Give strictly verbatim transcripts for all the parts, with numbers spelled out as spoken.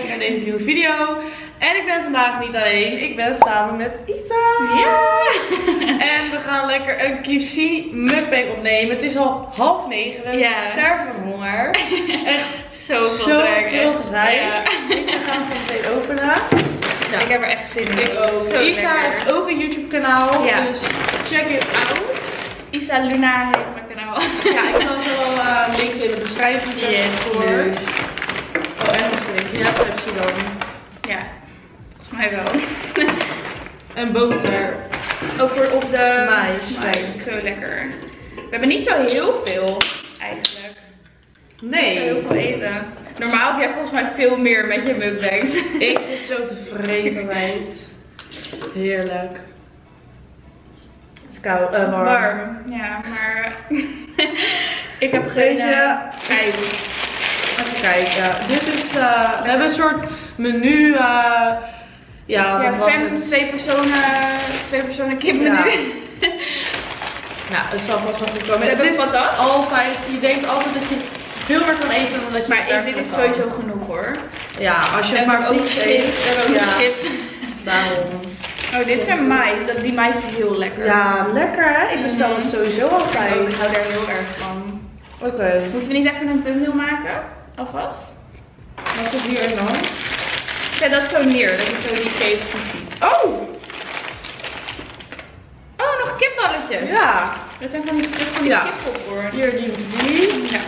kijken naar deze nieuwe video. En ik ben vandaag niet alleen. Ik ben samen met Isa. Ja. En we gaan lekker een K F C mukbang opnemen. Het is al half negen. We ja. sterven van honger. Echt zoveel zo veel gezeik. Ja. We gaan het meteen openen. Ja. Ik heb er echt zin in. Ik ook. Isa heeft ook een YouTube kanaal. Ja. Dus check it out. Isa Luna heeft mijn kanaal. Ja, ik zal zo uh, een linkje in de beschrijving zetten yes, voor. Leuk. Oh, en dat linkje. Ja, dat heb je dan. Ja, volgens mij wel. En boter. Ook voor op de mais. mais. Zo lekker. We hebben niet zo heel veel eigenlijk. Nee. Niet zo heel veel eten. Normaal heb jij volgens mij veel meer met je mukbangs. Ik zit zo tevreden met. Heerlijk. Koud, uh, warm. warm. Ja, maar ik heb geen kijk. Even kijken. Dit is, uh, we hebben een soort menu. Uh, ja, ja, wat fem, was het? Twee personen, twee personen kipmenu. Ja. Nou, het zal vast wel goed komen. Het is patat. Altijd, je denkt altijd dat je veel meer kan eten dan dat je. Maar dit is sowieso kan. genoeg hoor. Ja, als je en maar ook chips. We hebben ook chips. Ja. Daarom. Oh, dit zijn mais. Die mais is heel lekker. Ja, lekker hè? Ik bestel het sowieso altijd. Oh, ik hou daar heel erg van. Oké. Okay. Moeten we niet even een thumbnail maken? Alvast? Wat is hier dan? Zet dat zo neer, dat je zo die K F C ziet. Oh! Oh, nog kipballetjes. Ja. Dat zijn van die, van die ja. kippopcorn. Hier, die, die. Ja.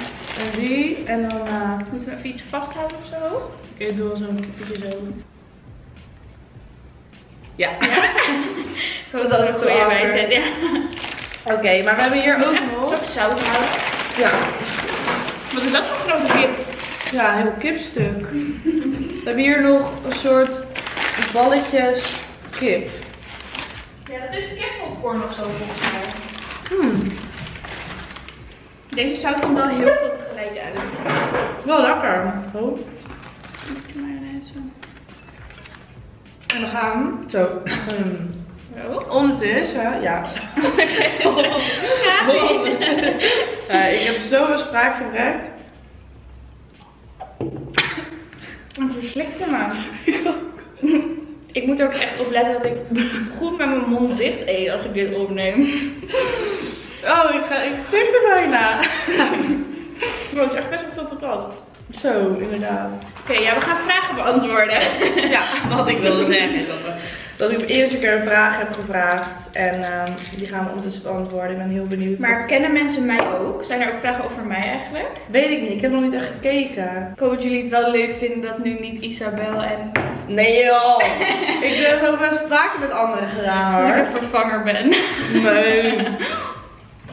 En die. En dan... Uh... Moeten we even iets vasthouden of zo? Oké, okay, ik doe wel zo'n kippetje zo. Ja. ja. Ik hoop dat het zo hierbij zit. Ja. Oké, okay, maar we hebben hier ook nog... Zo zout houden. Ja. Wat is dat voor een grote kip? Ja, een heel kipstuk. We hebben hier nog een soort balletjes kip. Ja, dat is kippopcorn of zo volgens mij. Hmm. Deze zout komt wel heel veel tegelijk uit. Wel lekker. Oh. En we gaan zo. Um, oh. Ondertussen, ja. Oh. Oh. Ja, ik heb zo'n spraakgebrek. Ik verslikte me. Ik moet er ook echt op letten dat ik goed met mijn mond dicht eet als ik dit opneem. Oh, ik, ga, ik stikte bijna. Bro, het is echt best wel veel patat. Zo, inderdaad. Oké, okay, ja, we gaan vragen beantwoorden. Ja, wat ik wilde zeggen. Dat ik de eerste keer een vraag heb gevraagd. En um, die gaan we ondertussen beantwoorden. Ik ben heel benieuwd. Maar wat... kennen mensen mij ook? Zijn er ook vragen over mij eigenlijk? Weet ik niet, ik heb nog niet echt gekeken. Ik hoop dat jullie het wel leuk vinden dat nu niet Isabel en... Nee joh! Ik heb ook wel spraakje met anderen gedaan hoor. Dat ik een vervanger ben. Nee.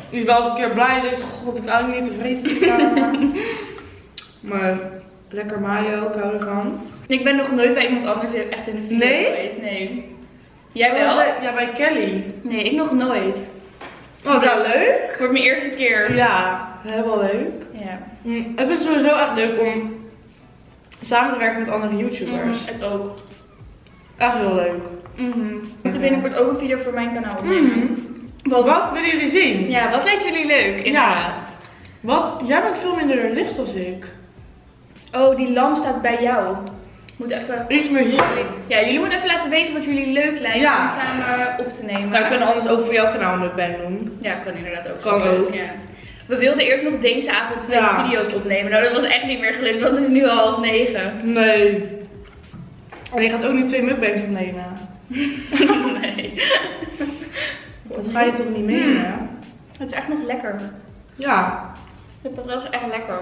Die is wel eens een keer blij, dus god, ik hou niet tevreden van. Maar lekker mayo, ik hou ervan. Ik ben nog nooit bij iemand anders echt in de video nee? geweest. Nee? Jij wel? Oh, ja, bij Kelly. Nee, ik nog nooit. Oh, dat is leuk. Voor mijn eerste keer. Ja, helemaal leuk. Ja. Mm, ik vind het sowieso echt leuk om samen te werken met andere YouTubers. Mm, het ook. Echt heel leuk. Mm-hmm. Ik moet er binnenkort ook een video voor mijn kanaal opnemen. Mm-hmm. Wat, wat willen jullie zien? Ja, wat lijkt jullie leuk? Inderdaad. Ja. Wat? Jij bent veel minder licht dan ik. Oh, die lamp staat bij jou. Moet even... Iets meer hier. Ja, jullie moeten even laten weten wat jullie leuk lijkt ja. om samen op te nemen. Nou, we kunnen anders ook voor jouw kanaal mukbang doen. Ja, dat kan inderdaad ook. Kan ook. Ja. We wilden eerst nog deze avond twee ja. video's opnemen. Nou, dat was echt niet meer gelukt, want het is nu al half negen. Nee. En je gaat ook niet twee mukbangs opnemen. Nee. Dat ga je toch niet mee, hmm. hè? Het is echt nog lekker. Ja. De patat is echt lekker.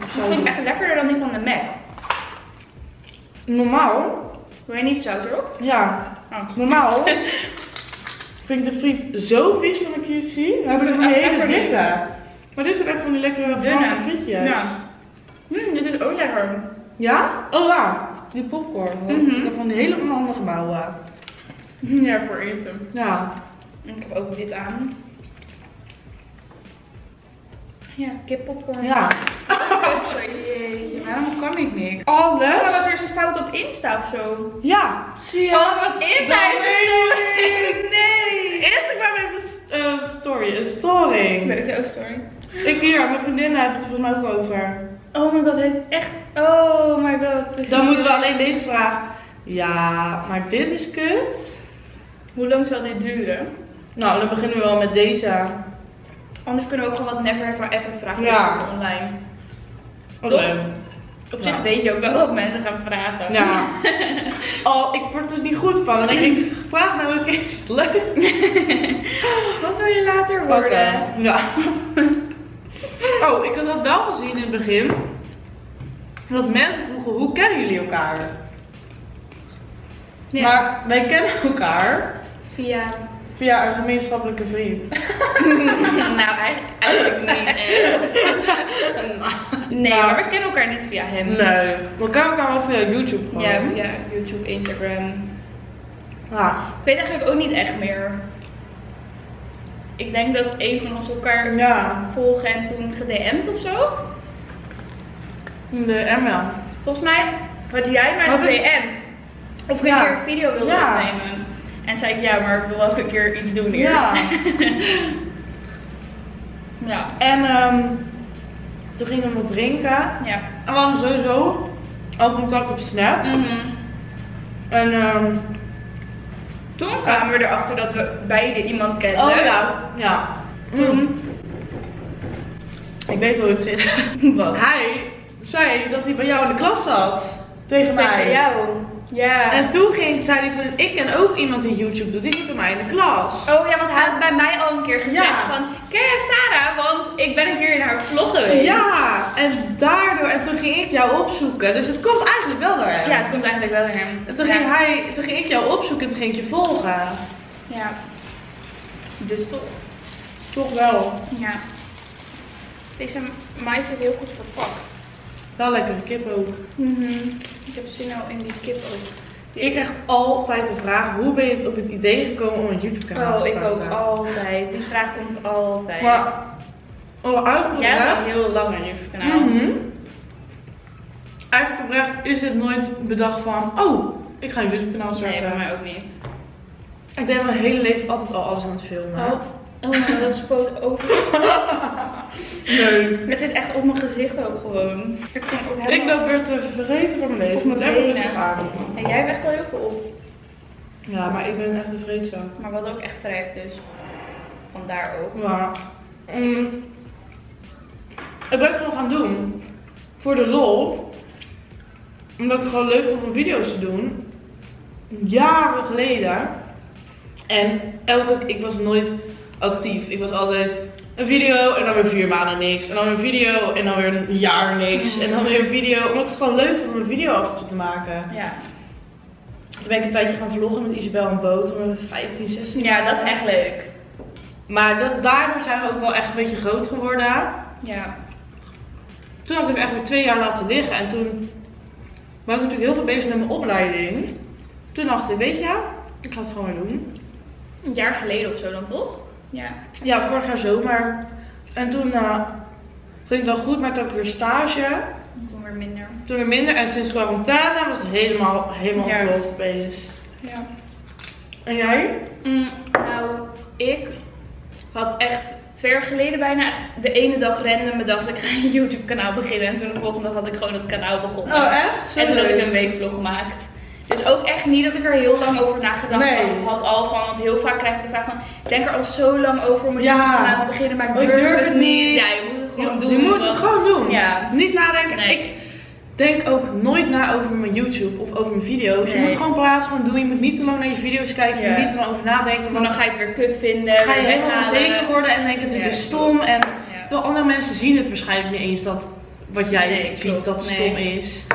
Dat vind ik echt lekkerder dan die van de Mac. Normaal. Wil je niet zout erop? Ja. Oh. Normaal vind ik de friet zo vies van de K F C. We hebben ze een hele dikke. Maar dit is echt van die lekkere Franse frietjes. Ja. Mm, dit is ook lekker. Ja? Oh ja. Die popcorn. Mm-hmm. Ik heb van die hele andere mouwen. Ja, voor eten. Ja. Ik heb ook dit aan. Ja, kippopcorn. Ja. Oh, jeetje, waarom kan ik niks? Alles. Oh, was er zo'n fout op Insta of zo? Ja. Zie je? Oh, wat is hij? Nee. nee. Instagram heeft een uh, story. Een story. Nee, ik heb ook story. Ik hier, mijn vriendinnen hebben het er volgens mij ook over. Oh my god, hij heeft echt... Oh my god, precies. Dan moeten we alleen deze vraag... Ja, maar dit is kut. Hoe lang zal dit duren? Nou, dan beginnen we wel met deze. Anders kunnen we ook gewoon wat never ever ever vragen ja. online. Okay. Op zich ja. weet je ook wel wat mensen gaan vragen. Ja. Oh, ik word er dus niet goed van. En ik denk, vraag nou een keer, is het leuk? Wat wil je later worden? Okay. Ja. Oh, ik had dat wel gezien in het begin. Dat mensen vroegen, hoe kennen jullie elkaar? Ja. Maar wij kennen elkaar via, via een gemeenschappelijke vriend. Nou, eigenlijk niet. Nee, nou, maar we kennen elkaar niet via hem. Nee, we kennen elkaar wel via YouTube gewoon. Ja, via YouTube, Instagram. Ja. Ik weet eigenlijk ook niet echt meer. Ik denk dat een van ons elkaar ja. volgen en toen gedm'd of zo. De M L. Volgens mij had jij mij gedm'd. Of ik ja. een keer een video wilde ja. opnemen. En zei ik, ja, maar ik wil ook een keer iets doen eerst. Ja. Ja. En um, toen gingen we wat drinken. Ja. En we hadden sowieso al contact op Snap. Mm-hmm. En um, toen kwamen we erachter dat we beide iemand kenden. Oh ja. Ja. Toen. Mm. Ik weet hoe het zit. Wat? Hij zei dat hij bij jou in de klas zat. Tegen mij. Tegen jou. Ja. En toen ging, zei hij van, ik ken ook iemand die YouTube doet, die zit bij mij in de klas. Oh ja, want hij had bij mij al een keer gezegd ja. van, ken jij Sara? Want ik ben een keer in haar vlog geweest. Ja, en daardoor, en toen ging ik jou opzoeken, dus het komt eigenlijk wel door hem. Ja, het komt eigenlijk wel door hem. En toen, ja. ging, hij, toen ging ik jou opzoeken en toen ging ik je volgen. Ja. Dus toch. Toch wel. Ja. Deze mais is heel goed verpakt. Wel lekker, kip ook. Mm-hmm. Ik heb zin nou in die kip ook. Die ik krijg altijd de vraag, hoe ben je op het idee gekomen om een YouTube kanaal te starten? Oh, ik ook altijd. Die vraag komt altijd. Maar, oh, eigenlijk ja, oprecht, een heel lang een YouTube kanaal. Mm-hmm. Eigenlijk oprecht is het nooit bedacht van, oh, ik ga een YouTube kanaal starten. Nee, bij mij ook niet. Ik ben mijn hele leven altijd al alles aan het filmen. Oh. Oh, dat spoot over. Nee. Het zit echt op mijn gezicht ook gewoon. Ik, ook ik loop weer te vergeten van mijn leven. Ik moet even rustig aan. En jij weegt al heel veel op. Ja, maar ik ben echt een vreedzaam. Maar wat ook echt trekt dus. Vandaar ook. Ja. Mm. Ik ben het gewoon gaan doen. Voor de lol. Omdat ik het gewoon leuk vond om video's te doen. Jaren geleden. En elke ik was nooit... actief. Ik was altijd een video en dan weer vier maanden niks. En dan weer een video en dan weer een jaar niks. En dan weer een video. Omdat ik het gewoon leuk vond om een video af en toe te maken. Ja. Toen ben ik een tijdje gaan vloggen met Isabel en Boot. Om vijftien, zestien. Ja, dat is echt leuk. Maar dat, daardoor zijn we ook wel echt een beetje groot geworden. Ja. Toen heb ik het echt weer twee jaar laten liggen. En toen was ik natuurlijk heel veel bezig met mijn opleiding. Toen dacht ik, weet je, ik ga het gewoon weer doen. Een jaar geleden of zo dan toch? Ja. Ja, vorig jaar zomer. En toen uh, ging het wel goed, maar toen had ik weer stage. En toen weer minder. Toen weer minder. En sinds quarantaine was het helemaal, helemaal ja. ontploft opeens. Ja. En jij? Mm, nou, ik had echt twee jaar geleden bijna echt de ene dag random bedacht ik ga een YouTube kanaal beginnen. En toen de volgende dag had ik gewoon dat kanaal begonnen. Oh echt? Sorry. En toen had ik een weekvlog gemaakt. Dus ook echt niet dat ik er heel lang over nagedacht nee. had al van, want heel vaak krijg ik de vraag van, ik denk er al zo lang over om een ja. YouTube-kanaal te beginnen, maar ik durf, ik durf het niet. niet. Ja, je moet het gewoon doen. Je moet het gewoon doen. Ja. Niet nadenken. Nee. Ik denk ook nooit na over mijn YouTube of over mijn video's. Nee. Je moet gewoon plaatsen, gewoon doen. Je moet niet te lang naar je video's kijken, je ja. moet niet te lang over nadenken. Want dan ga je het weer kut vinden. Ga je helemaal onzeker worden en denken dat ja, het is stom. En ja. terwijl andere mensen zien het waarschijnlijk niet eens dat wat jij nee, ziet klopt. dat het stom nee. is.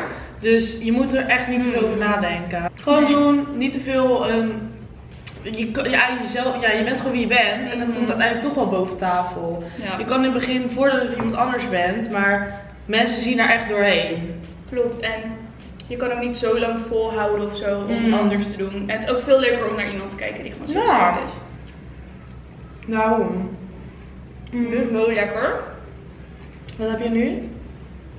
Dus je moet er echt niet te veel over nadenken. Gewoon nee. doen, niet te veel. Um, je, ja, jezelf, ja, je bent gewoon wie je bent. Mm-hmm. En dat komt uiteindelijk toch wel boven tafel. Ja. Je kan in het begin voordat je iemand anders bent, maar mensen zien er echt doorheen. Klopt, en je kan ook niet zo lang volhouden of zo om mm. anders te doen. En het is ook veel leuker om naar iemand te kijken die gewoon zo ja. is. Daarom. Mm. Dit is wel lekker. Wat heb je nu?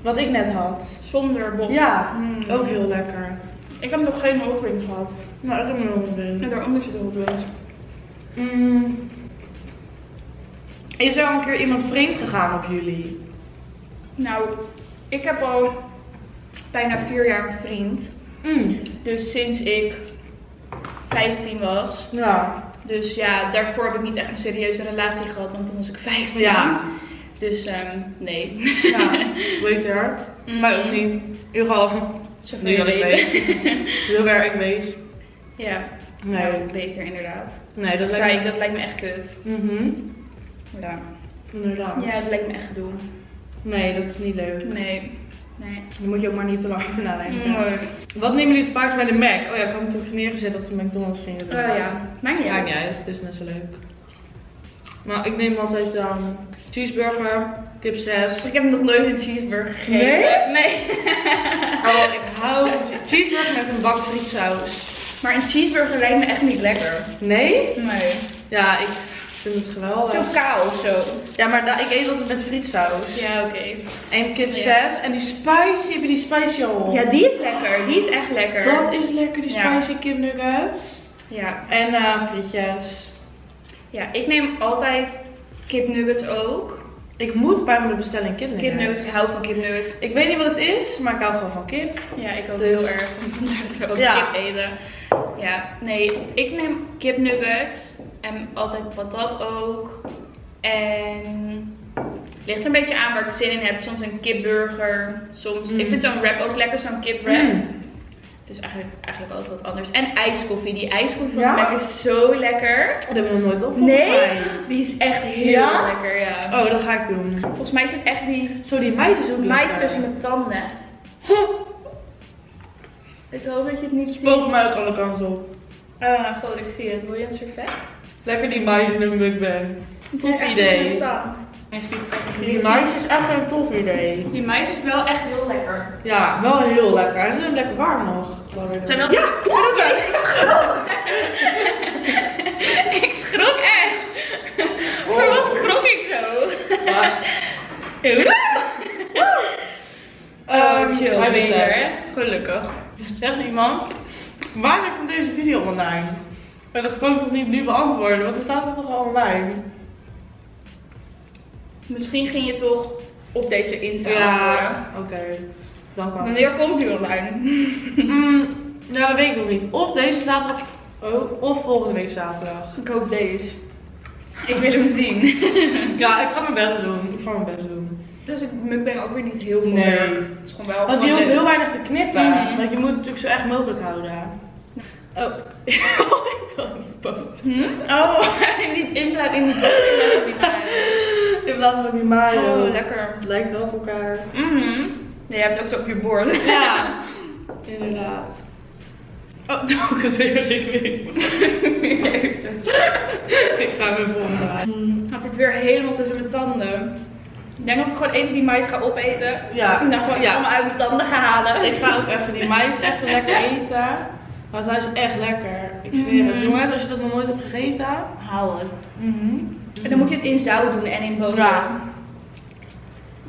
Wat ik net had. Zonder botten. Ja, mm. ook heel lekker. Ik heb nog geen Hot Wings gehad. Nou, ik heb een Hot Wings. En daaronder zit de Hot Wings. Mm. Is er al een keer iemand vreemd gegaan op jullie? Nou, ik heb al bijna vier jaar een vriend. Mm. Dus sinds ik vijftien was. Ja. Dus ja, daarvoor heb ik niet echt een serieuze relatie gehad, want toen was ik vijftien. Ja. Dus um, nee. Ja, weet je hard. Mm. Maar ook niet. In ieder geval, zoveel niet dat ik weet. Zover ik weet. Ja, nee. Nou, beter inderdaad. Nee, dat, lijkt me... dat lijkt me echt kut. Mm-hmm. Ja, inderdaad. Ja, dat lijkt me echt gedoe. Nee, dat is niet leuk. Nee. Nee. Daar moet je ook maar niet te lang over nadenken. Nee. Wat nemen jullie te vaak bij de Mac? Oh ja, ik had het toen neergezet dat de McDonald's ging. Oh uh, ja, maakt niet uit. Ja, het is net zo leuk. Maar ik neem altijd dan um, cheeseburger, kipsaus. Ik heb nog nooit een cheeseburger gegeten. Nee? Nee. Oh, ik hou cheeseburger met een bak frietsaus. Maar een cheeseburger lijkt me echt niet lekker. Nee? Nee. Ja, ik... Ik vind het geweldig. Zo kaal of zo. Ja, maar da ik eet altijd met frietsaus. Ja, oké. Okay. En kip zes. Ja. En die spicy, heb je die spicy al? Ja, die is lekker. Die is echt lekker. Dat is lekker, die spicy ja. kipnuggets. Ja. En uh, frietjes. Ja, ik neem altijd kipnuggets ook. Ik moet bij mijn bestelling kipnuggets. Kipnuggets, ik hou van kipnuggets. Ik weet niet wat het is, maar ik hou gewoon van kip. Ja, ik ook dus... heel erg. Ook ja. kip eten. Ja, nee, ik neem kipnuggets. En altijd patat ook. En het ligt een beetje aan waar ik zin in heb. Soms een kipburger. Soms... Mm. Ik vind zo'n wrap ook lekker, zo'n kipwrap. Mm. Dus eigenlijk, eigenlijk altijd wat anders. En ijskoffie. Die ijskoffie van ja? Mac is zo lekker. Dat hebben we nog nooit op. Nee, mij. Die is echt heel ja? lekker. Ja. Oh, dat ga ik doen. Volgens mij zit echt die... Zo, die mais is ook lekker. Mais tussen mijn tanden. Ik hoop dat je het niet ziet. Spook mij ook alle kanten op. Ah, goed, ik zie het. Wil je een servet? Lekker die mais in een mukbang. Top idee. Die mais is echt een tof idee. Die mais is wel echt heel lekker. Ja, wel heel lekker. En ze zijn lekker warm nog. Zijn wel... Ja, ik ben ook ja, ik schrok. Ik schrok echt. Oh. Voor wat schrok ik zo? Ja. Oh, um, chill. Hij weet er, hè? Gelukkig. Zegt iemand, wanneer komt deze video online? Maar dat kan ik toch niet nu beantwoorden, want er staat het toch al online? Misschien ging je toch op deze Insta. Ja, oké. Okay. Dan kan. Wanneer komt die online? mm, nou, dat weet ik nog niet. Of deze zaterdag, oh, of volgende week zaterdag. Ik hoop deze. Ik wil hem zien. Ja, ik ga mijn best doen. Ik ga mijn best doen. Dus ik ben ook weer niet heel veel. Nee. Het is gewoon wel. Want je hoeft heel weinig te knippen. Mm-hmm. Want je moet het natuurlijk zo echt mogelijk houden. Oh, ik wil niet boos. Hm? Oh, niet inplaat in die boot. In plaats van die mayo. Oh, lekker. Het lijkt wel op elkaar. Mhm. Nee, je hebt het ook zo op je bord. Ja. Inderdaad. Oh, doe ik het weer als ik weet. Ik ga mijn volgende aan. Het zit weer helemaal tussen mijn tanden. Ik denk dat ik gewoon even die mais ga opeten. Ja. En dan gewoon ja. allemaal uit mijn tanden gaan halen. Ik ga ook even die mais even lekker eten. Want hij is echt lekker. Ik zweer mm-hmm. het. Jongens, als je dat nog nooit hebt gegeten, haal het. Mm-hmm. En dan moet je het in zout doen en in boter. Ja.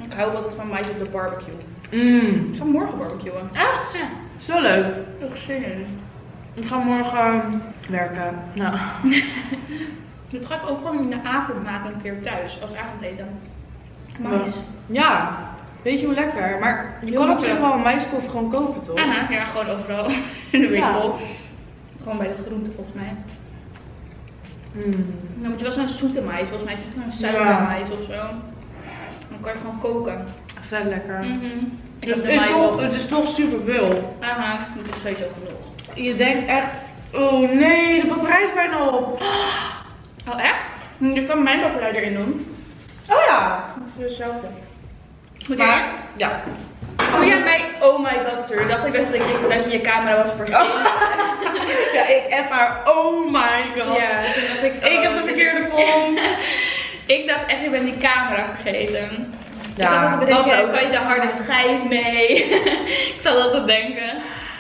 Ik hou altijd van mais op de barbecue. Mm. Ik ga morgen barbecuen. Echt? Ja. Zo leuk. Nog zin in. Ik ga morgen werken. Nou. Dat ga ik ook gewoon in de avond maken een keer thuis. Als avondeten. Mais. Ja. Weet je hoe lekker? Maar je kan op zich wel een maiskoffie gewoon kopen, toch? Aha, ja, gewoon overal in de winkel. Ja. Gewoon bij de groente, volgens mij. Mm. Dan moet je wel zo'n zoete mais, volgens mij is dit zo'n zuivere ja. mais of zo. Dan kan je gewoon koken. Vet lekker. Mm-hmm. Dus het, is toch, het is toch super veel. Aha, het is sowieso genoeg. Je denkt echt, oh nee, de batterij is bijna op. Oh echt? Je kan mijn batterij erin doen. Oh ja, dat is weer hetzelfde. Moet je? Maar, ja. Oh ja, bij oh my god, sorry. Dacht ik dat, ik, dat je je camera was vergeten. Oh. Ja, ik heb haar oh my god. Ja, toen dacht ik, oh, ik heb de verkeerde pomp. Ik dacht echt, ik ben die camera vergeten. Ja, ik zat altijd bedenken, dat ook kan je de harde schijf mee. Ik zal altijd denken.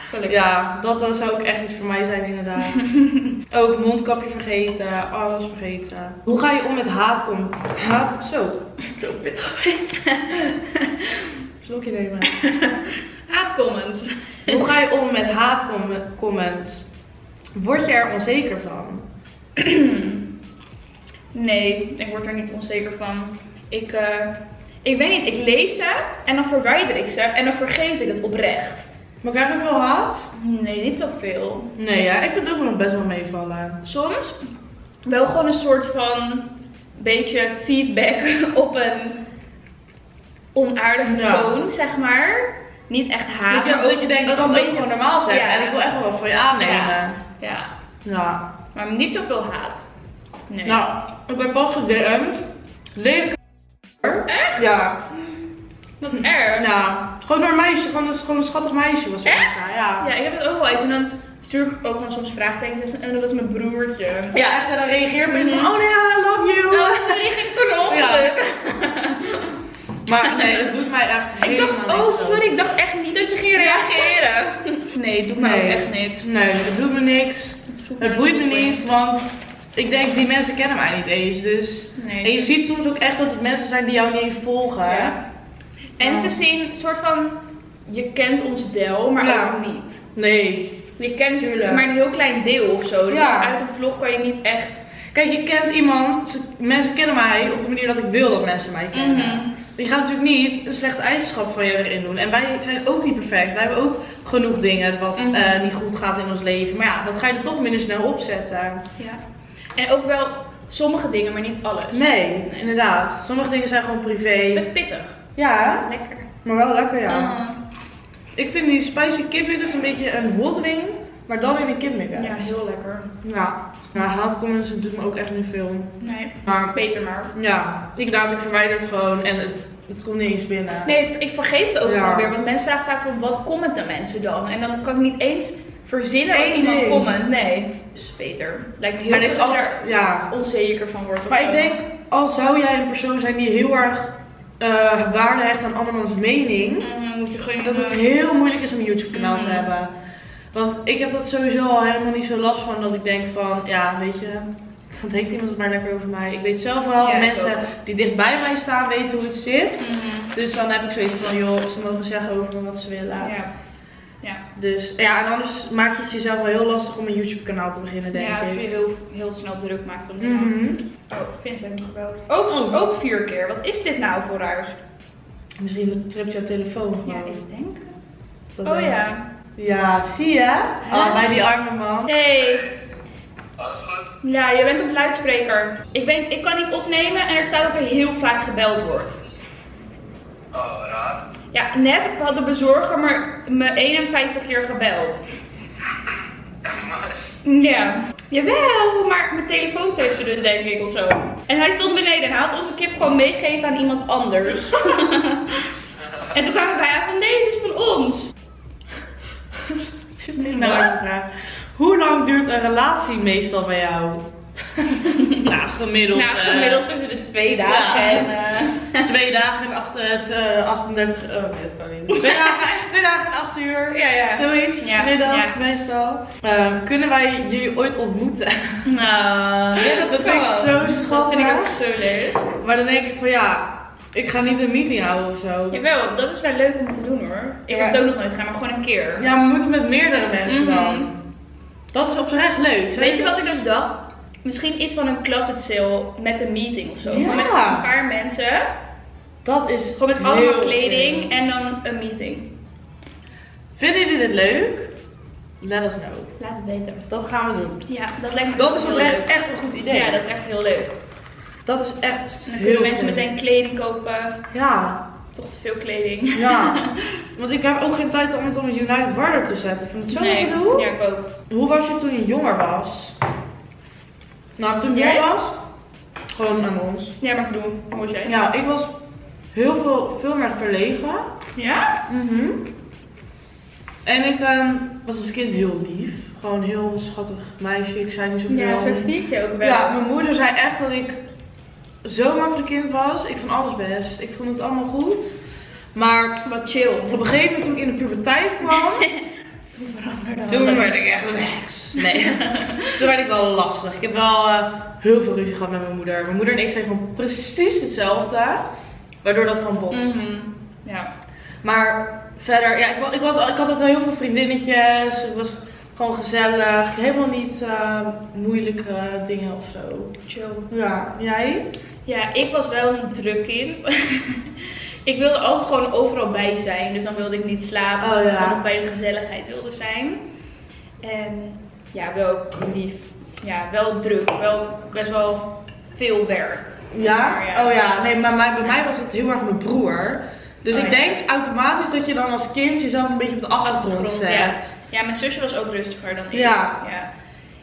Gelukkig. Ja, dat zou ook echt iets voor mij zijn inderdaad. Ook mondkapje vergeten, alles vergeten. Hoe ga je om met haat? Kom? Haat? Zo. Zo pittig. Slokje nemen. Haatcomments. Hoe ga je om met haatcomments? Word je er onzeker van? Nee, ik word er niet onzeker van. Ik, uh, Ik weet niet, ik lees ze en dan verwijder ik ze en dan vergeet ik het oprecht. Maar krijg ik wel haat? Nee, niet zoveel. Nee, ja, ik vind het ook nog best wel meevallen. Soms wel gewoon een soort van beetje feedback op een onaardige toon, ja, zeg maar. Niet echt haat. Ik dat je denkt, dat kan het ook beetje... gewoon normaal zijn. Ja. En ik wil echt wel wat voor je aannemen. Ja. Ja. Ja. Maar niet zoveel haat. Nee. Nou, ik ben pas gedm'd. Lelijke. Echt? Ja. Wat erg. Ja. Gewoon een meisje, gewoon een, gewoon een schattig meisje was. Echt? Ja. Ja, ik heb het ook wel eens. En dan stuur ik ook gewoon soms vraagtekens. En dat is mijn broertje. Ja, echt. En dan reageert mensen van, oh nee, I love you. Nou, ze ging per ongeluk. Maar nee, het doet mij echt helemaal niks. Ik dacht, oh sorry, ik dacht echt niet dat je ging reageren. Nee, het doet mij nee. echt niks. Nee, het doet me niks. Het boeit me niet, want ik denk, die mensen kennen mij niet eens. Dus. Nee. En je ziet soms ook echt dat het mensen zijn die jou niet eens volgen. Ja. En ze zien een soort van, je kent ons wel, maar ja. ook niet. Nee. Je kent jullie, maar een heel klein deel of zo. Dus ja. uit een vlog kan je niet echt... Kijk, je kent iemand, ze, mensen kennen mij op de manier dat ik wil dat mensen mij kennen. Mm-hmm. Je gaat natuurlijk niet een slechte eigenschap van je erin doen. En wij zijn ook niet perfect. Wij hebben ook genoeg dingen wat mm-hmm. uh, niet goed gaat in ons leven. Maar ja, dat ga je er toch minder snel opzetten. Ja. En ook wel sommige dingen, maar niet alles. Nee, nee, inderdaad. Sommige dingen zijn gewoon privé. Het is best pittig. Ja, lekker. Maar wel lekker, ja. Uh. Ik vind die spicy kipnuggets een beetje een hot wing, maar dan in de kipnuggets. Ja, heel lekker. Ja. Maar haatcomments doet me ook echt niet veel. Nee, maar, beter maar. Ja, inderdaad, ik verwijder het gewoon en het, het komt niet eens binnen. Nee, het, ik vergeet het ook ja. weer, want mensen vragen vaak van wat commenten mensen dan? En dan kan ik niet eens verzinnen als nee, iemand nee. comment. Nee, dus beter. Lijkt heel erg dat er ja. onzeker van wordt. Maar ik denk, al zou jij een persoon zijn die heel erg... Uh, waarde hecht aan andermans mening, mm, moet je gewoon dat het heel moeilijk is om een YouTube kanaal mm. te hebben. Want ik heb dat sowieso al helemaal niet zo last van dat ik denk van, ja weet je, dan denkt iemand het maar lekker over mij. Ik weet zelf wel, ja, mensen die dichtbij mij staan weten hoe het zit. Mm. Dus dan heb ik zoiets van, joh, ze mogen zeggen over me wat ze willen. Ja. Ja. Dus ja, en anders maak je het jezelf wel heel lastig om een YouTube kanaal te beginnen, denk ik. Ja, dat je heel, heel snel druk maakt om dit mm-hmm. Oh, Vincent heeft gebeld. Ook, oh. ook vier keer. Wat is dit nou voor ruis? Misschien tript jouw telefoon gewoon. Ja, ik denk. Dat oh ja. Ja, zie je? Oh, bij die arme man. Hey. Ja, je bent op luidspreker. Ik, ben, ik kan niet opnemen en er staat dat er heel vaak gebeld wordt. Oh, raar. Ja, net had de bezorger me eenenvijftig keer gebeld. Ja. Jawel, maar mijn telefoon tapte dus denk ik ofzo. En hij stond beneden en hij had onze kip gewoon meegegeven aan iemand anders. En toen kwamen wij aan van nee, dit is van ons. Het is niet nou een vraag. Hoe lang duurt een relatie meestal bij jou? Nou, gemiddeld. Nou, gemiddeld tussen de twee dagen ja. en... Uh... Twee dagen en acht, uh, achtendertig... Oh, nee, dat kan niet. Twee, dagen, twee dagen en acht uur. Ja, ja. Zoiets. Ja, middag, ja. meestal. Uh, kunnen wij jullie ooit ontmoeten? Nou, ja, dat, dat vind ik zo schattig. Dat vind ik ook zo leuk. Maar dan denk ik van ja... Ik ga niet een meeting houden of zo. Jawel, dat is wel leuk om te doen hoor. Ik ja. heb het ook nog nooit gedaan, maar gewoon een keer. Ja, we moeten met meerdere mensen mm-hmm. dan. Dat is oprecht leuk. Weet je wat ik dus dacht? Misschien iets van een closet sale met een meeting of zo. Ja. Met een paar mensen. Dat is gewoon met allemaal kleding zin. En dan een meeting. Vinden jullie dit leuk? Let us know. Laat het weten. Dat gaan we doen. Ja, dat lijkt me dat is heel leuk. Echt een goed idee. Ja, dat is echt heel leuk. Dat is echt dan heel kunnen mensen zin. Meteen kleding kopen. Ja. Toch te veel kleding. Ja. Want ik heb ook geen tijd om het om een United Wardrobe te zetten. Ik vind het zo nee. gedoe. Ja, ik ook. Hoe was je toen je jonger was? Nou, toen jij was, gewoon aan ons. Ja, maar ik bedoel, hoe was jij? Ja, ik was heel veel, veel meer verlegen. Ja? Mhm. En ik uh, was als kind heel lief. Gewoon heel schattig meisje, ik zei niet zoveel. Ja, zo zie ik je ook wel. Ja, mijn moeder zei echt dat ik zo makkelijk kind was. Ik vond alles best. Ik vond het allemaal goed. Maar wat chill. Op een gegeven moment toen ik in de puberteit kwam... Toen werd ik echt een heks. Nee. Toen werd ik wel lastig. Ik heb wel uh, heel veel ruzie gehad met mijn moeder. Mijn moeder en ik zijn gewoon precies hetzelfde. Waardoor dat gewoon botst. Mm-hmm. Ja. Maar verder, ja, ik, ik, was, ik had altijd heel veel vriendinnetjes. Ik was gewoon gezellig. Helemaal niet uh, moeilijke dingen of zo. Chill. Ja. Jij? Ja, ik was wel een druk kind. ik wilde altijd gewoon overal bij zijn. Dus dan wilde ik niet slapen, oh, ja. Ik gewoon nog bij de gezelligheid wilde zijn. En ja, wel lief. Ja, wel druk. Wel best wel veel werk. Ja? Maar, ja. Oh ja, nee, maar, maar bij mij was het heel erg mijn broer. Dus oh, ik ja. denk automatisch dat je dan als kind jezelf een beetje op de achtergrond zet. Ja. Ja, mijn zusje was ook rustiger dan ik. Ja. Ja.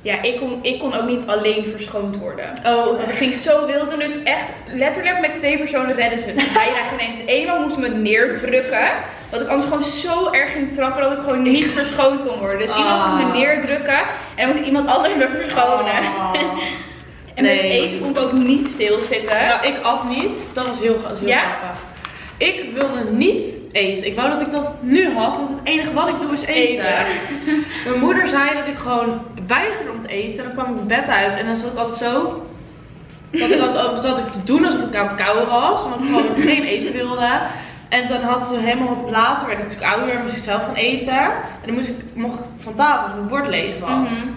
Ja, ik kon, ik kon ook niet alleen verschoond worden. Oh. Het ging zo wild en dus echt letterlijk met twee personen redden ze het. Wij eigenlijk ineens eenmaal moesten me neerdrukken. Want ik anders gewoon zo erg ging trappen dat ik gewoon niet verschoond kon worden. Dus oh. iemand moest me neerdrukken en dan moest iemand anders me verschonen. Oh. En nee. Met eten kon ik ook niet stilzitten. Nou, ik at niet. Dat was heel grappig. Ja? Ik wilde niet eten. Ik wou dat ik dat nu had, want het enige wat ik doe is eten. eten. Mijn moeder zei dat ik gewoon weigerde om te eten. En dan kwam ik mijn bed uit en dan zat ik altijd zo. Dat ik, altijd, dat ik te doen alsof ik aan het kauwen was. Omdat ik gewoon geen eten wilde. En dan had ze helemaal later, werd ik natuurlijk ouder, en moest ik zelf gaan eten. En dan moest ik, mocht ik van tafel als mijn bord leeg was. Mm-hmm.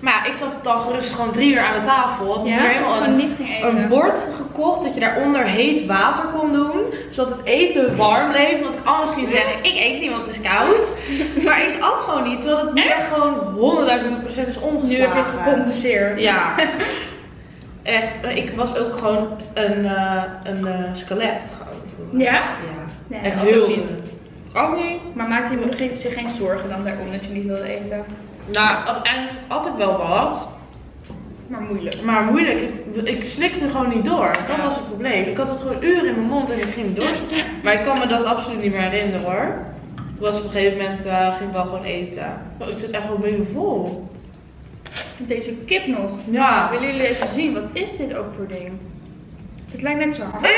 Maar ja, ik zat dan gerust gewoon drie uur aan de tafel. Ik ja, heb helemaal een, niet ging eten. Een bord gekocht dat je daaronder heet water kon doen. Zodat het eten warm bleef. Omdat ik anders ging zeggen, ik eet niet want het is koud. Maar ik at gewoon niet. Terwijl het nu gewoon honderdduizend procent is omgeslagen. Nu heb je het gecompenseerd. Ja. Echt, ik was ook gewoon een, uh, een uh, skelet. Ja? Ja. Nee, echt heel goed. Ook niet. Maar maakte je zich geen zorgen dan daarom dat je niet wilde eten? Nou, eigenlijk altijd wel wat. Maar moeilijk. Maar moeilijk. Ik, ik slikte gewoon niet door. Dat ja. was het probleem. Ik had het gewoon uren in mijn mond en ik ging niet door. Maar ik kan me dat absoluut niet meer herinneren hoor. Toen was op een gegeven moment, uh, ging ik wel gewoon eten. Oh, ik zit echt wel mega vol. Deze kip nog. Ja. Willen jullie even zien? Wat is dit ook voor ding? Het lijkt net zo hard.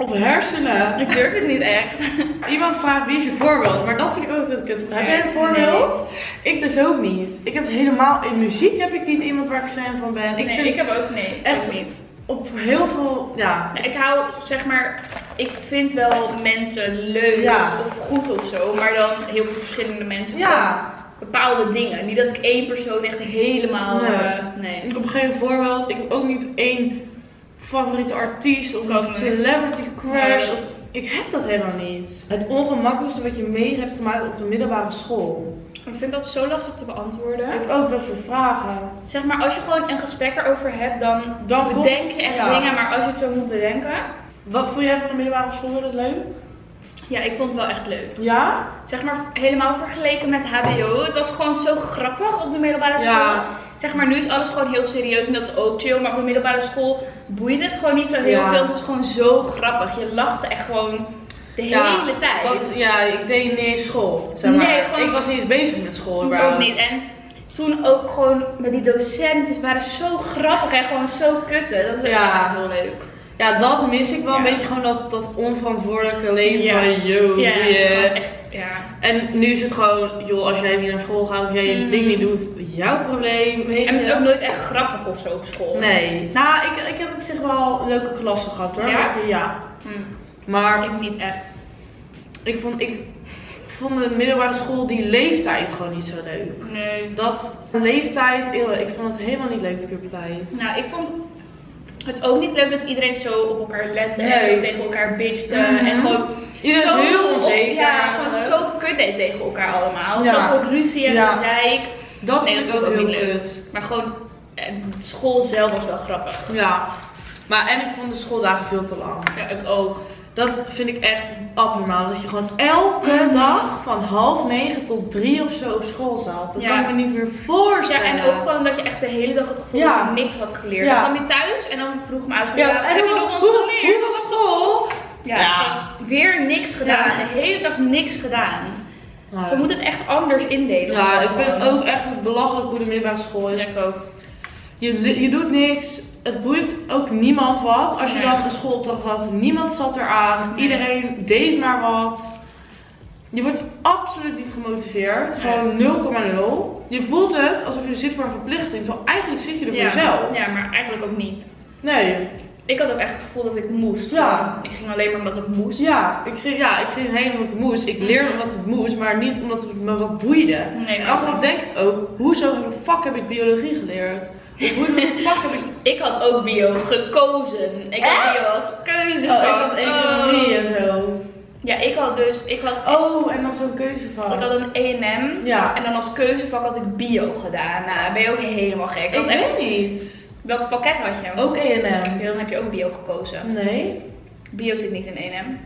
Op hersenen. Ik durf het niet echt. Iemand vraagt wie is je voorbeeld, maar dat vind ik ook dat ik het vraag. Heb jij een voorbeeld? Nee. Ik dus ook niet. Ik heb het helemaal, in muziek heb ik niet iemand waar ik fan van ben. Ik nee, vind ik heb ook nee. Echt ook niet. Op heel veel, ja. Nee, ik hou, zeg maar, ik vind wel mensen leuk ja. of goed of zo, maar dan heel veel verschillende mensen. Ja. Bepaalde dingen. Niet dat ik één persoon echt helemaal, nee. Uh, nee. Ik heb geen voorbeeld. Ik heb ook niet één favoriete artiest of een celebrity crush. Ja. Of, ik heb dat helemaal niet. Het ongemakkelijkste wat je mee hebt gemaakt op de middelbare school. Ik vind dat zo lastig te beantwoorden. Ik ook dat soort vragen. Zeg maar, als je gewoon een gesprek erover hebt, dan, dan bedenk je echt ja. dingen. Maar als je het zo moet bedenken. Wat vond jij van de middelbare school dat leuk? Ja, ik vond het wel echt leuk. Ja? Zeg maar, helemaal vergeleken met H B O. Het was gewoon zo grappig op de middelbare school. Ja. Zeg maar, nu is alles gewoon heel serieus en dat is ook chill. Maar op de middelbare school boeide het gewoon niet zo heel ja. veel. Het was gewoon zo grappig. Je lachte echt gewoon de hele ja, tijd. Dat, ja, ik deed niet eens school. Zeg maar. Nee, gewoon, ik was niet eens bezig met school. Ik ook niet. En toen ook gewoon met die docenten waren zo grappig en gewoon zo kutten. Dat was ja. echt heel leuk. Ja, dat mis ik wel ja. een beetje, gewoon dat, dat onverantwoordelijke leven ja. van yo, ja, yeah. echt, ja. En nu is het gewoon, joh, als jij niet naar school gaat, als jij je mm. ding niet doet, jouw probleem. Weet en je. Het is ook nooit echt grappig of zo op school. Nee. Nou, ik, ik heb op zich wel leuke klassen gehad hoor. Ja? Je, ja. Mm. Maar ik niet echt. Ik vond, ik vond de middelbare school die leeftijd gewoon niet zo leuk. Nee. Dat leeftijd, ik vond het helemaal niet leuk de puberteit. Nou, ik vond het ook niet leuk dat iedereen zo op elkaar lette en nee. zo tegen elkaar bitchte mm-hmm. en gewoon iedereen zo is heel onzeker. Op, ja, gewoon zo kut deed tegen elkaar allemaal. Ja. Zo gewoon ruzie en ja. gezeik. Dat nee, vind ik ook, ook niet leuk. Kut. Maar gewoon school zelf was wel grappig. Ja. Maar en ik vond de schooldagen veel te lang. Ja, ik ook. Dat vind ik echt abnormaal. Dat je gewoon elke mm-hmm. dag van half negen tot drie of zo op school zat. Dat ja. kan ik me niet meer voorstellen. Ja, en ook gewoon dat je echt de hele dag het gevoel ja. dat je niks had geleerd. Ja. Dan kwam je thuis en dan vroeg me uit van, ja, heb je nog wat geleerd? Hoe was school? Ja, ja. weer niks gedaan. Ja. De hele dag niks gedaan. Ja. Ze moeten het echt anders indelen. Ja, ik vind ook echt het belachelijk hoe de middelbare school is. Ja, ook. Je, je doet niks. Het boeit ook niemand wat. Als je nee. dan een schoolopdracht had, niemand zat eraan. Nee. Iedereen deed maar wat. Je wordt absoluut niet gemotiveerd. Gewoon nul komma nul. Je voelt het alsof je zit voor een verplichting. Terwijl eigenlijk zit je er voor ja. jezelf. Ja, maar eigenlijk ook niet. Nee. Ik had ook echt het gevoel dat ik moest. Ja. Ik ging alleen maar omdat het moest. Ja, ik ging, ja, ik ging heen omdat het moest. Ik leerde omdat het moest, maar niet omdat het me wat boeide. Nee, en achteraf denk ik ook, hoezo de fuck heb ik biologie geleerd? Hoe de fuck heb ik... Ik had ook bio gekozen. Ik had bio als keuze. Oh, ik had economie en zo. Ja, ik had dus... Ik had oh, en dan zo'n keuzevak. Ik had een E en M. Ja. En dan als keuzevak had ik bio gedaan. Nou, ben je ook helemaal gek. Ik weet echt... niet. Welk pakket had je? Ook E en M. Dan heb je ook bio gekozen. Nee. Bio zit niet in E en M.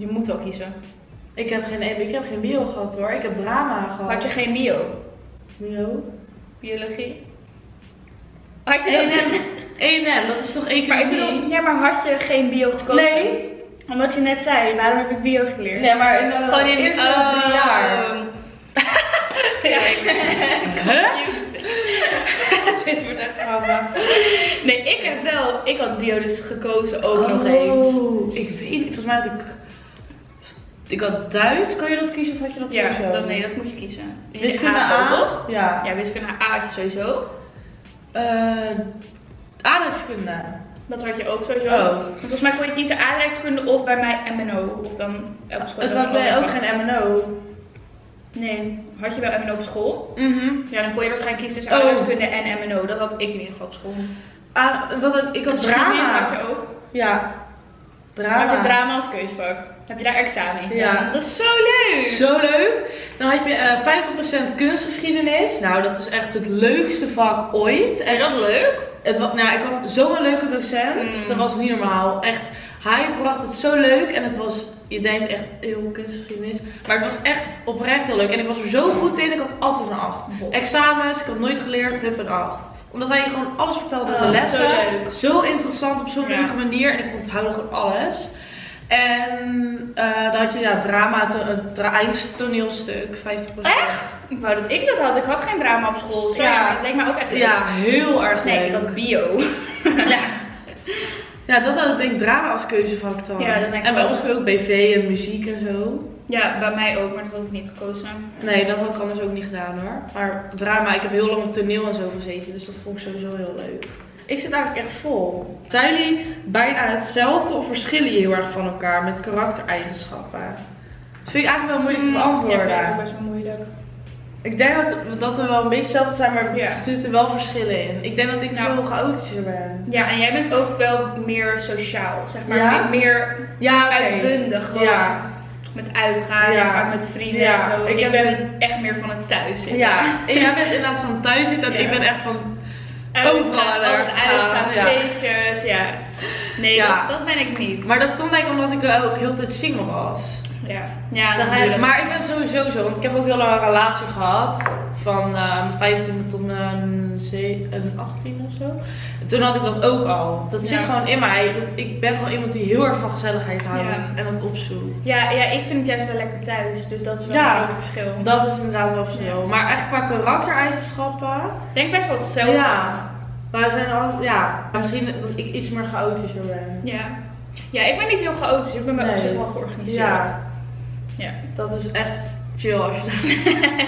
Je moet wel kiezen. Ik heb geen, ik heb geen bio gehad hoor. Ik heb drama gehad. Had je geen bio? Bio? Biologie? Had je E en M, dat is toch economie? Maar ik bedoel, ja, maar had je geen bio gekozen? Nee. Omdat je net zei, waarom heb ik bio geleerd? Nee, maar in, uh, gewoon in de eerste uh, drie jaar. Um... ja, ik dit wordt echt grappig. Nee, ik heb wel, ik had bio dus gekozen ook oh, nog eens. Ik weet niet, volgens mij had ik, ik had Duits, kon je dat kiezen of had je dat ja, sowieso? Dat, nee, dat moet je kiezen. Dus wiskunde A, toch? Ja. Ja, wiskunde A had je sowieso. Uh, aardrijkskunde. Dat had je ook sowieso. Oh. Volgens mij kon je kiezen aardrijkskunde of bij mij M N O. Of dan elke school. Ik had ook geen M N O. Nee. Had je wel M N O op school? Mm-hmm. Ja, dan kon je waarschijnlijk kiezen tussen aardrijkskunde oh. en M N O. Dat had ik in ieder geval op school. Ah, wat had, ik had drama. Had je ook? Ja. Drama. Had je drama als keuzevak? Heb je daar examen in? Ja. Ja. Dat is zo leuk! Zo leuk! Dan heb je uh, vijftig procent kunstgeschiedenis. Nou, dat is echt het leukste vak ooit. Echt. Is dat leuk? Het was, nou, ik had zo'n leuke docent. Mm. Dat was niet normaal. Echt, hij bracht het zo leuk. En het was, je denkt echt, heel kunstgeschiedenis. Maar het was echt oprecht heel leuk. En ik was er zo goed in. Ik had altijd een acht. Bot. Examens, ik had nooit geleerd, hup een acht. Omdat hij je gewoon alles vertelde in oh, de lessen. Zo, zo interessant op zo'n ja. leuke manier. En ik onthoud gewoon alles. En uh, dan had je ja, drama, het eindtoneelstuk, vijftig procent. Echt? Ik wou dat ik dat had. Ik had geen drama op school. Sorry, ja. Het leek me ook echt leuk. Ja, heel erg leuk. Nee, ik had bio. ja. ja, dat had ik denk drama als keuzevak dan. Ja, dat denk ik en bij ons ook B V en muziek en zo. Ja, bij mij ook, maar dat had ik niet gekozen. Nee, dat had ik anders ook niet gedaan hoor. Maar drama, ik heb heel lang op toneel en zo gezeten, dus dat vond ik sowieso heel leuk. Ik zit eigenlijk echt vol. Zijn jullie bijna hetzelfde of verschillen je heel erg van elkaar met karaktereigenschappen? Dat vind ik eigenlijk wel moeilijk te beantwoorden. Ja, dat vind ik best wel moeilijk. Ik denk dat, dat we wel een beetje hetzelfde zijn, maar er zitten wel verschillen in. Ik denk dat ik nou, veel chaotischer ben. Ja, en jij bent ook wel meer sociaal, zeg maar. Ja? Meer ja, okay. uitbundig gewoon. Ja. Met uitgaan, ja. met vrienden ja. en zo. Ik, ik ben een... echt meer van het thuis zitten. Ja, en jij bent inderdaad van het thuis zitten en ja. ik ben echt van... Overal uitgaan, feestjes, ja. ja. Nee, ja. Dat, dat ben ik niet. Maar dat komt denk ik omdat ik ook heel de tijd single was. Ja, ja dat ik, maar ik ben sowieso zo, want ik heb ook heel lang een relatie gehad. Van uh, vijftien tot uh, achttien of zo. En toen had ik dat ook al. Dat ja. zit gewoon in mij. Dat, ik ben gewoon iemand die heel erg van gezelligheid houdt ja. en dat opzoekt. Ja, ja, ik vind het juist wel lekker thuis. Dus dat is wel ja, een groot verschil. Dat is inderdaad wel verschil. Ja. Maar echt qua karaktereigenschappen. Ik denk best wel hetzelfde. Ja. Maar we zijn al, ja. Misschien dat ik iets meer chaotischer ben. Ja. Ja, ik ben niet heel chaotisch. Ik ben bij nee. opzicht wel georganiseerd. Ja. ja. Dat is echt chill als je dat...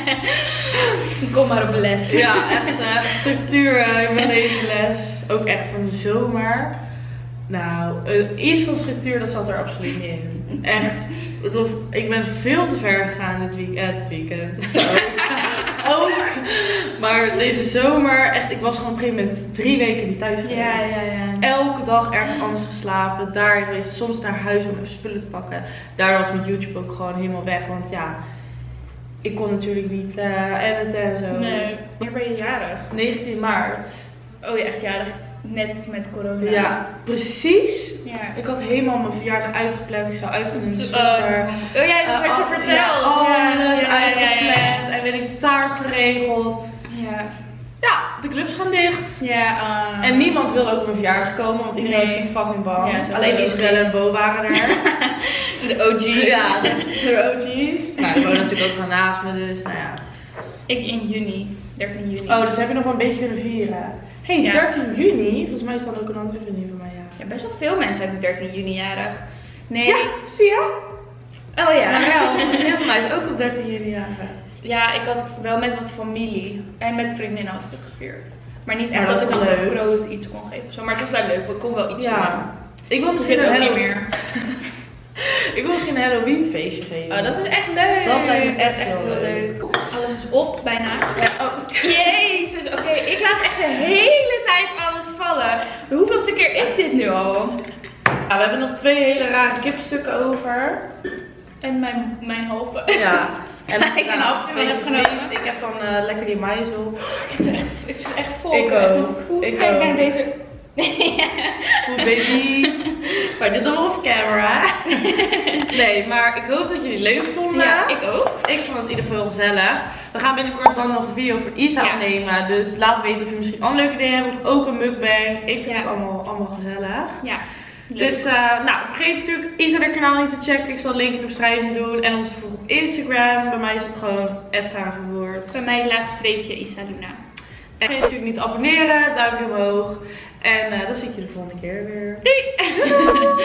Kom maar op les. Ja, echt uh, structuur uh, in mijn hele les. Ook echt van de zomer. Nou, uh, iets van structuur, dat zat er absoluut niet in. Echt. Of, ik ben veel te ver gegaan dit week, eh, dit weekend. Ook. Maar deze zomer, echt, ik was gewoon op een gegeven moment drie weken niet thuis geweest. Ja, ja, ja. Elke dag ergens anders geslapen, daar geweest, soms naar huis om even spullen te pakken. Daar was mijn YouTube ook gewoon helemaal weg, want ja, ik kon natuurlijk niet uh, editen en zo. Nee. Wanneer ben je jarig? negentien maart. Oh ja, echt jarig. Net met corona. Ja, precies. Ja. Ik had helemaal mijn verjaardag uitgepland. Ik zou uitgepland in de super. Uh, oh ja, dat uh, had je verteld. Ja, alles ja, ja, uitgepland. Ja, ja, ja. En ben ik taart geregeld. Ja. Ja, de clubs gaan dicht. Ja. Uh, en niemand wilde ook op mijn verjaardag komen, want iedereen nee. is fucking bang. Ja, alleen Israël en Bo waren er. De O G's. Ja, de O G's. Nou, ik woon natuurlijk ook van naast me, dus nou ja. Ik in juni, dertien juni. Oh, dus heb je nog wel een beetje kunnen vieren. Hé, hey, ja. dertien juni? Volgens mij is dat ook een andere vriendin van mij, ja. Ja, best wel veel mensen hebben dertien juni jarig. Nee. Ja, zie je? Oh ja. Nou ja, een vriendin van mij is ook op dertien juni jarig. Ja, ik had wel met wat familie en met vriendinnen had ik het gevierd. Maar niet echt dat ik een groot iets kon geven of zo. Maar het was wel leuk, ik kon wel iets ja. maken. Ik wil misschien ik ook niet meer. Ik wil misschien een Halloween feestje geven. Oh, dat is echt leuk. Dat lijkt me echt, echt heel leuk. leuk. Alles is op, bijna. Ja, oh. Jezus, oké. Okay, ik laat laat echt de hele tijd alles vallen. De hoeveelste keer is dit nu al? Ja, we hebben nog twee hele rare kipstukken over. En mijn, mijn halve. Ja. En dan, ik, nou, heb een genomen. Ik heb dan uh, lekker die maïs op. Ik, echt, ik zit echt vol. Ik, ik ook. Ik Kijk ook. naar deze. Goed baby's. Maar dit dan off camera. Nee, maar ik hoop dat jullie het leuk vonden. Ja, ik ook. Ik vond het in ieder geval gezellig. We gaan binnenkort dan nog een video voor Isa ja. nemen. Dus laat weten of je misschien een leuk idee hebt. Of ook een mukbang. Ik vind ja. het allemaal, allemaal gezellig. Ja. Leuk. Dus uh, nou, vergeet natuurlijk Isa haar kanaal niet te checken. Ik zal een link in de beschrijving doen. En ons volg op Instagram. Bij mij is het gewoon Sara Verwoerd. Bij mij laagstreepje Isa Luna. En vergeet natuurlijk niet te abonneren. Duimpje omhoog. En uh, dan zie ik je de volgende keer weer. Doei!